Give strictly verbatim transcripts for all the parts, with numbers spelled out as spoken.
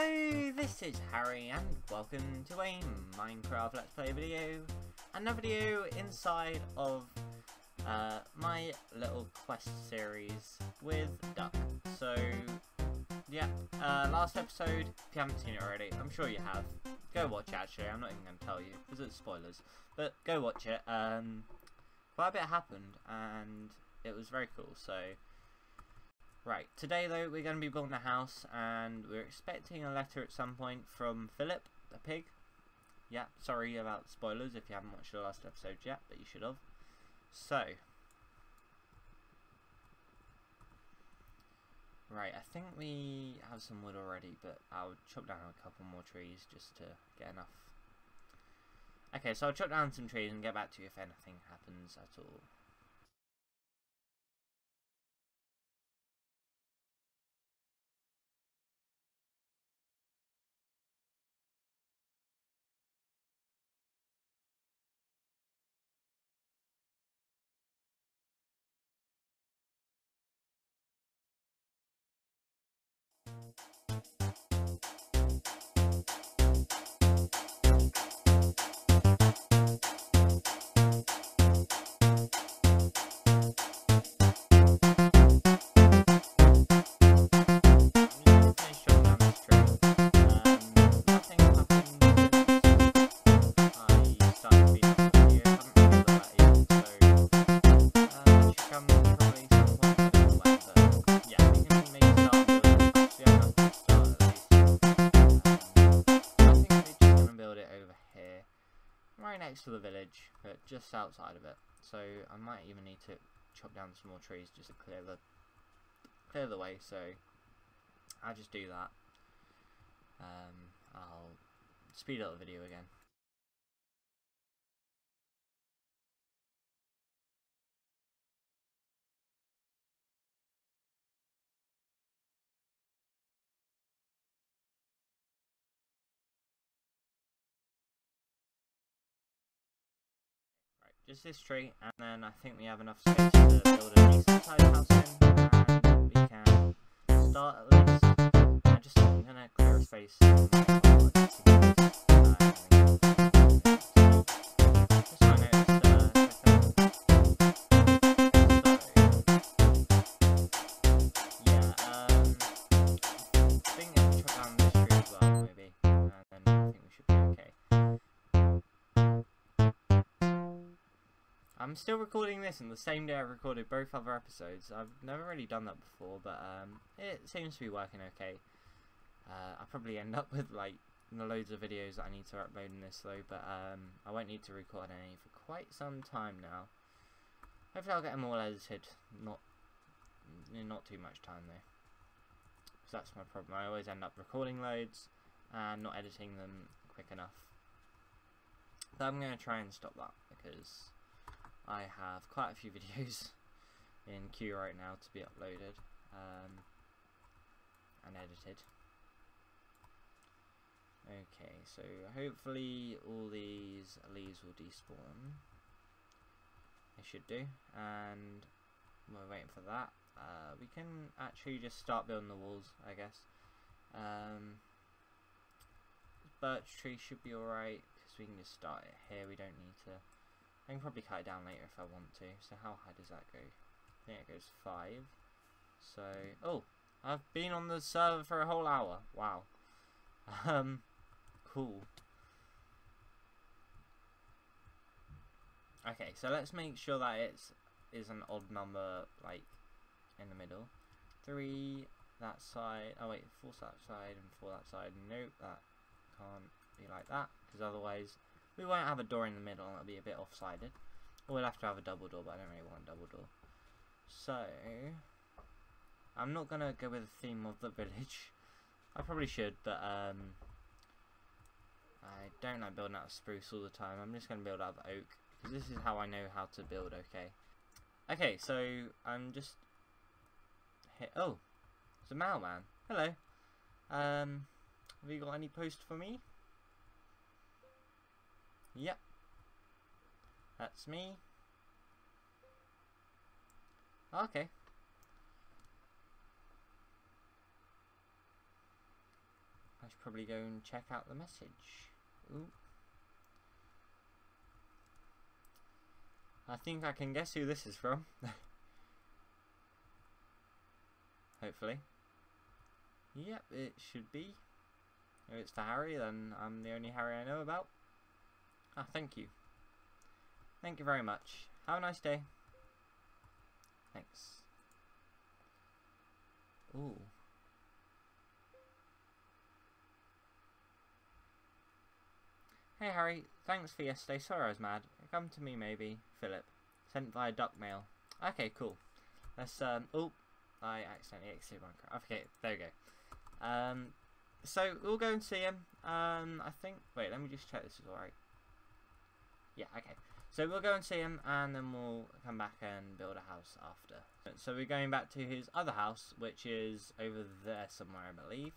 Hello, this is Harry and welcome to a Minecraft Let's Play video. Another video inside of uh, my little quest series with Duck. So, yeah, uh, last episode, if you haven't seen it already, I'm sure you have. Go watch it, actually, I'm not even going to tell you, because it's spoilers. But go watch it. Um, quite a bit happened, and it was very cool, so... Right, today though we're going to be building a house and we're expecting a letter at some point from Philip, the pig. Yeah, sorry about spoilers if you haven't watched the last episode yet, but you should have. So, right, I think we have some wood already, but I'll chop down a couple more trees just to get enough. Okay, so I'll chop down some trees and get back to you if anything happens at all. To the village, but just outside of it, so I might even need to chop down some more trees just to clear the clear the way, so I'll just do that. um, I'll speed up the video again. Just this tree, and then I think we have enough space to build a decent sized house in, and we can start at least. I'm just going to clear a space. I'm still recording this on the same day I recorded both other episodes. I've never really done that before, but um, it seems to be working okay. Uh, I probably end up with like loads of videos that I need to upload in this though, but um, I won't need to record any for quite some time now. Hopefully I'll get them all edited, not, not too much time though. Because that's my problem, I always end up recording loads and not editing them quick enough. But I'm going to try and stop that, because I have quite a few videos in queue right now to be uploaded um, and edited. Okay, so hopefully all these leaves will despawn. They should do, and we're waiting for that. Uh, we can actually just start building the walls, I guess. Um, birch tree should be alright, because we can just start it here, we don't need to. I can probably cut it down later if I want to. So how high does that go? I think it goes five. So, oh, I've been on the server for a whole hour. Wow. Um, cool. Okay, so let's make sure that it's is an odd number, like in the middle. Three that side. Oh wait, four that side and four that side. Nope, that can't be like that, because otherwise we won't have a door in the middle, and it'll be a bit off-sided. Or we'll have to have a double door, but I don't really want a double door. So, I'm not going to go with the theme of the village. I probably should, but um, I don't like building out of spruce all the time. I'm just going to build out of oak, because this is how I know how to build, okay? Okay, so I'm just... Hit oh, it's a mailman. Hello. Um, have you got any post for me? Yep, that's me. Okay. I should probably go and check out the message. Ooh. I think I can guess who this is from. Hopefully. Yep, it should be. If it's for Harry, then I'm the only Harry I know about. Ah, thank you. Thank you very much. Have a nice day. Thanks. Ooh. Hey Harry, thanks for yesterday. Sorry I was mad. Come to me maybe. Philip. Sent via duck mail. Okay, cool. Let's, um, oh, I accidentally exited Minecraft. Okay, there we go. Um, so we'll go and see him. Um, I think, wait, let me just check this is alright. Yeah, okay. So we'll go and see him and then we'll come back and build a house after. So we're going back to his other house, which is over there somewhere, I believe.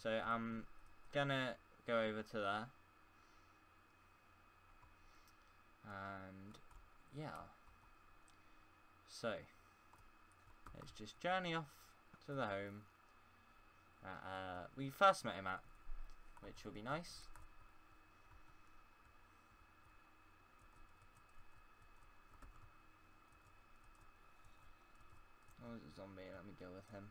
So I'm gonna go over to there. And yeah, so let's just journey off to the home uh, uh, we first met him at, which will be nice. Oh, there's a zombie, let me deal with him.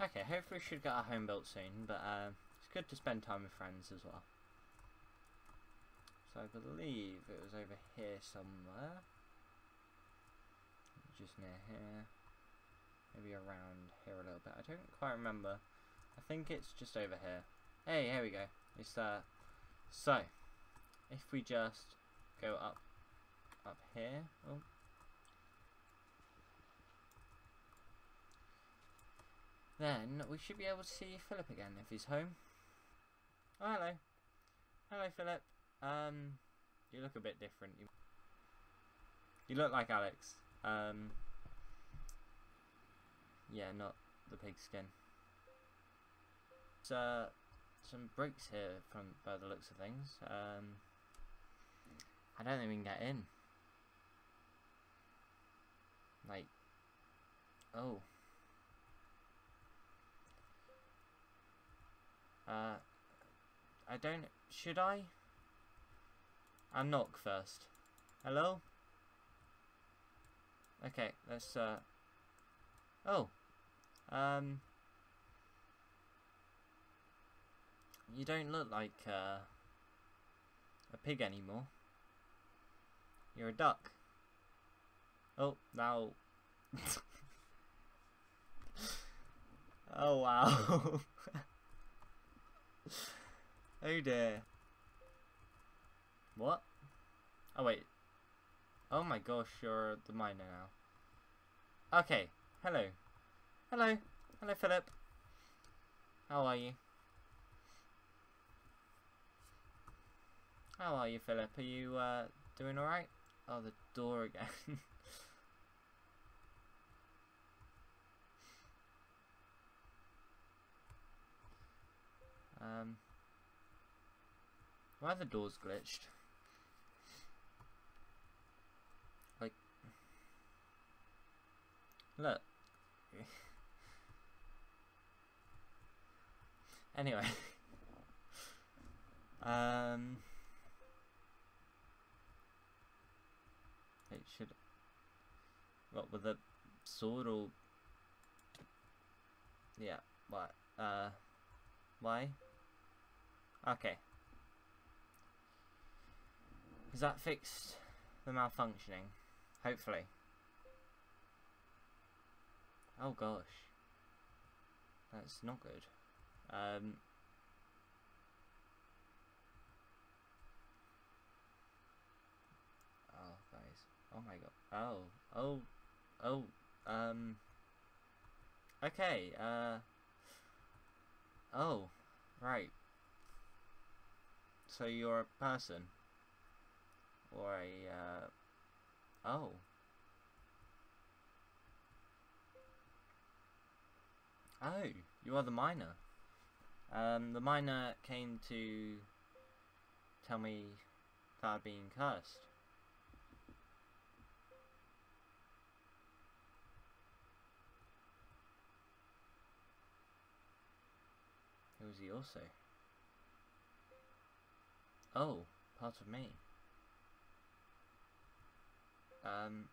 Okay, hopefully we should get our home built soon, but uh, it's good to spend time with friends as well. So I believe it was over here somewhere. Just near here. Maybe around here a little bit. I don't quite remember. I think it's just over here. Hey, here we go. It's there. So, if we just go up, up here. Oh. Then we should be able to see Philip again if he's home. Oh, hello. Hello, Philip. Um, you look a bit different. You, you look like Alex. Um, yeah, not the pigskin. There's uh, some bricks here from by the looks of things. Um, I don't think we can get in. Like, oh. Uh, I don't, should I? I'll knock first. Hello? Okay, let's, uh, oh, um, you don't look like, uh, a pig anymore. You're a duck. Oh, now. Oh, wow. Oh dear. What? Oh wait. Oh my gosh, you're the miner now. Okay. Hello. Hello. Hello, Philip. How are you? How are you, Philip? Are you uh, doing alright? Oh, the door again. Um, why are the doors glitched? Like, look. Anyway, um, it should. What with the sword or? Yeah. What? Uh, why? Okay. Has that fixed the malfunctioning? Hopefully. Oh gosh. That's not good. Um. Oh, guys. Oh my god. Oh. Oh. Oh. Um. Okay. Uh. Oh. Right. So you're a person, or a, uh, oh. Oh, you are the miner. Um, the miner came to tell me that I'd been cursed. Who is he also? Oh, part of me. Um.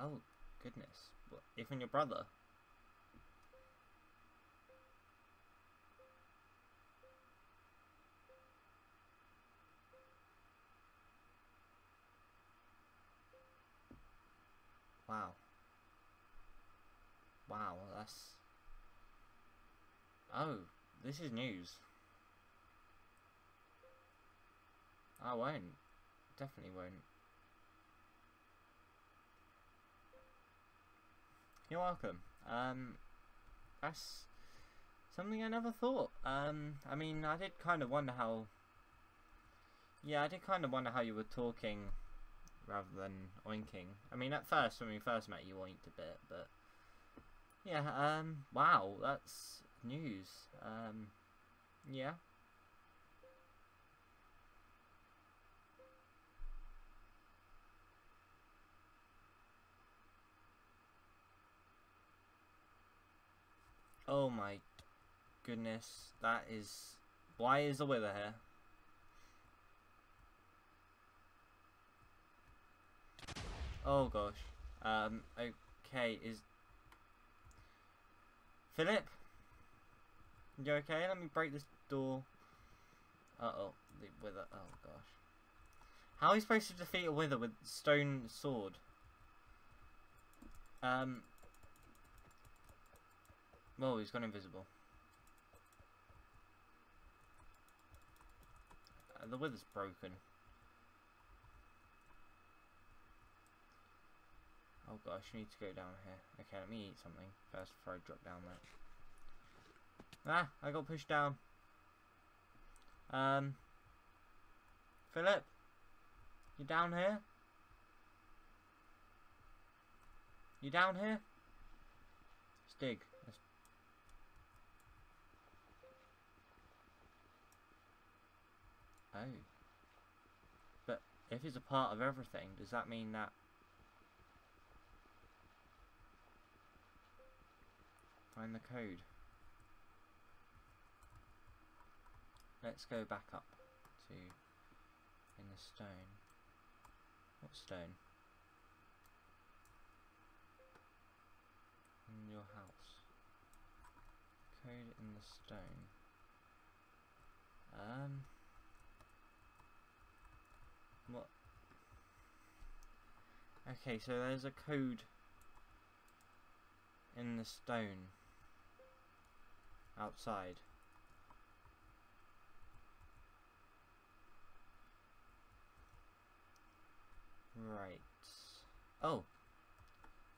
Oh, goodness. What? Even your brother? Wow. Wow, that's... Oh, this is news. I won't. Definitely won't. You're welcome. Um, that's something I never thought. Um, I mean, I did kind of wonder how... Yeah, I did kind of wonder how you were talking... rather than oinking. I mean, at first, when we first met, you oinked a bit, but... Yeah, um, wow, that's news. Um, yeah. Oh my goodness, that is... Why is the weather here? Oh gosh. Um, okay, is... Philip? You okay? Let me break this door. Uh-oh. The wither. Oh gosh. How are you supposed to defeat a wither with stone sword? Um... Whoa, he's gone invisible. Uh, the wither's broken. Oh gosh, I need to go down here. Okay, let me eat something first before I drop down there. Ah, I got pushed down. Um, Philip, you down here? You down here? Let's dig. Let's... Oh, but if he's a part of everything, does that mean that? Find the code. Let's go back up to in the stone. What stone? In your house. Code in the stone. Um. What? Okay, so there's a code in the stone. Outside. Right. Oh.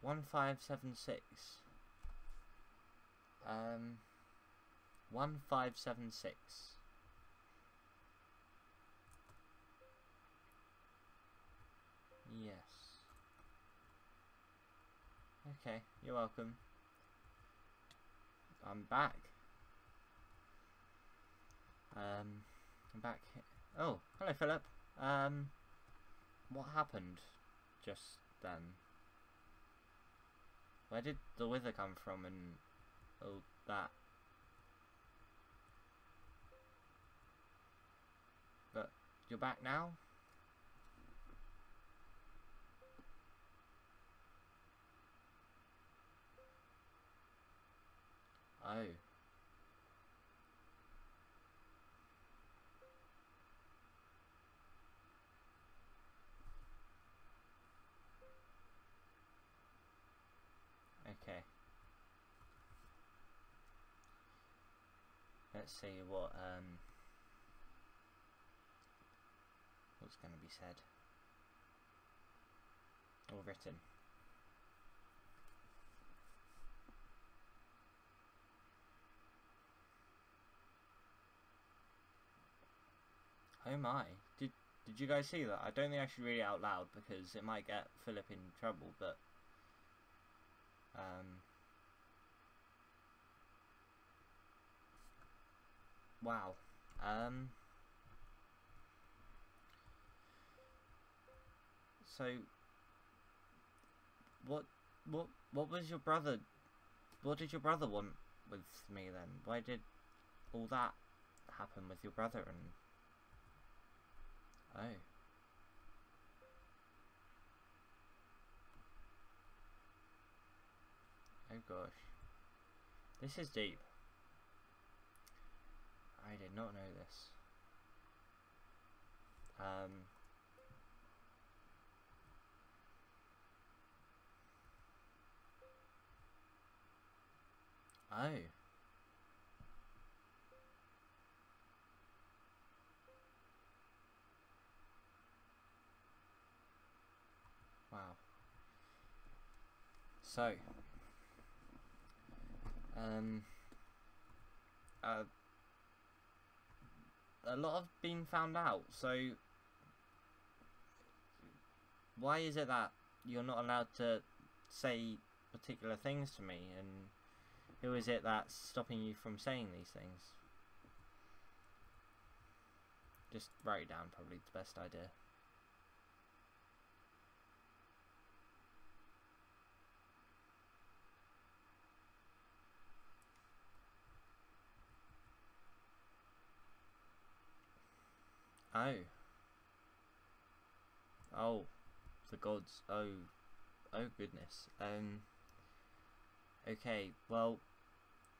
One five seven six. Um. One five seven six. Yes. Okay. You're welcome. I'm back. Um, I'm back here. Oh, hello, Philip. Um, what happened just then? Where did the wither come from and all that? But you're back now? Oh. Okay. Let's see what um what's going to be said or written. Oh my, did did you guys see that? I don't think I should read it out loud because it might get Philip in trouble, but... Um... Wow. Um... So... What, what, what was your brother... What did your brother want with me then? Why did all that happen with your brother and... Oh. Oh gosh. This is deep. I did not know this. Um... Oh. Wow. So, um, uh, a lot have been found out. So, why is it that you're not allowed to say particular things to me? And who is it that's stopping you from saying these things? Just write it down, probably the best idea. Oh. Oh. The gods. Oh. Oh goodness. Um. Okay, well,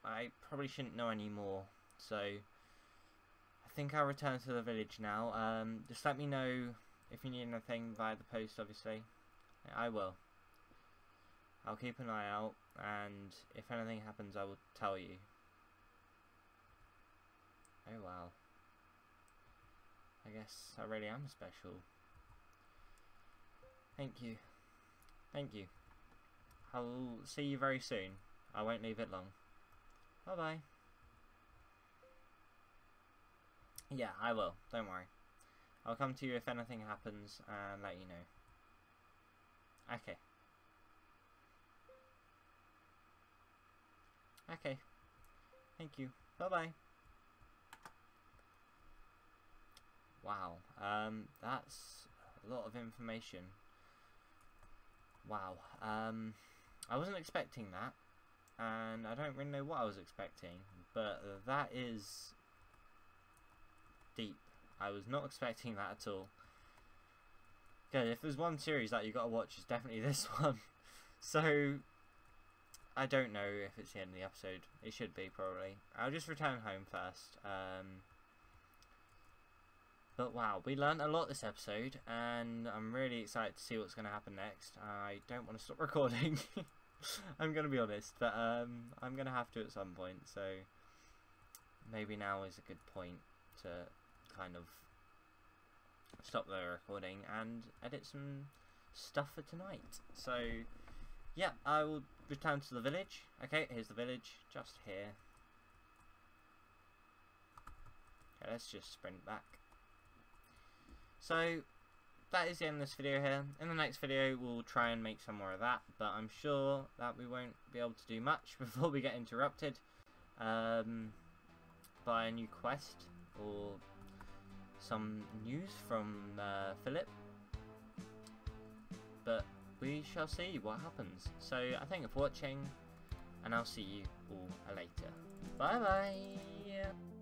I probably shouldn't know any more, so I think I'll return to the village now. Um, just let me know if you need anything via the post, obviously. I will. I'll keep an eye out, and if anything happens, I will tell you. Oh, wow. I guess I really am special. Thank you. Thank you. I'll see you very soon. I won't leave it long. Bye bye. Yeah, I will. Don't worry. I'll come to you if anything happens and let you know. Okay. Okay. Thank you. Bye bye. Wow. Um, that's a lot of information. Wow. Um... I wasn't expecting that, and I don't really know what I was expecting, but that is deep. I was not expecting that at all. Good, if there's one series that you gotta watch, it's definitely this one. So, I don't know if it's the end of the episode. It should be, probably. I'll just return home first. Um, but wow, we learned a lot this episode, and I'm really excited to see what's going to happen next. I don't want to stop recording. I'm going to be honest, but um, I'm going to have to at some point, so maybe now is a good point to kind of stop the recording and edit some stuff for tonight. So, yeah, I will return to the village. Okay, here's the village, just here. Okay, let's just sprint back. So, that is the end of this video here. In the next video, we'll try and make some more of that, but I'm sure that we won't be able to do much before we get interrupted um, by a new quest or some news from uh, Philip. But we shall see what happens. So, I thank you for watching, and I'll see you all later. Bye-bye!